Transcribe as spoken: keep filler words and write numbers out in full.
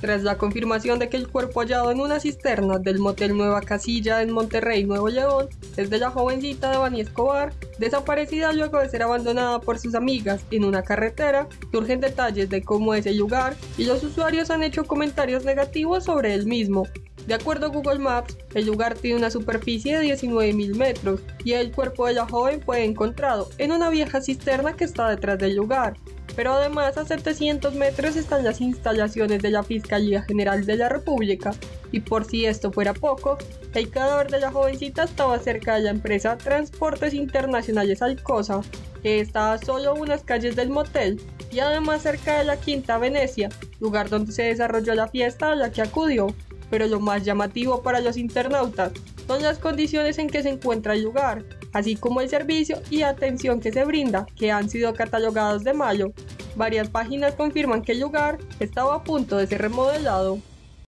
Tras la confirmación de que el cuerpo hallado en una cisterna del motel Nueva Casilla en Monterrey, Nuevo León, es de la jovencita Debanhi Escobar, desaparecida luego de ser abandonada por sus amigas en una carretera, surgen detalles de cómo es el lugar y los usuarios han hecho comentarios negativos sobre el mismo. De acuerdo a Google Maps, el lugar tiene una superficie de diecinueve mil metros y el cuerpo de la joven fue encontrado en una vieja cisterna que está detrás del lugar. Pero además a setecientos metros están las instalaciones de la Fiscalía General de la República y por si esto fuera poco, el cadáver de la jovencita estaba cerca de la empresa Transportes Internacionales Alcosa, que está a solo unas calles del motel y además cerca de la Quinta Venecia, lugar donde se desarrolló la fiesta a la que acudió. Pero lo más llamativo para los internautas son las condiciones en que se encuentra el lugar, así como el servicio y atención que se brinda, que han sido catalogados de malo. Varias páginas confirman que el lugar estaba a punto de ser remodelado.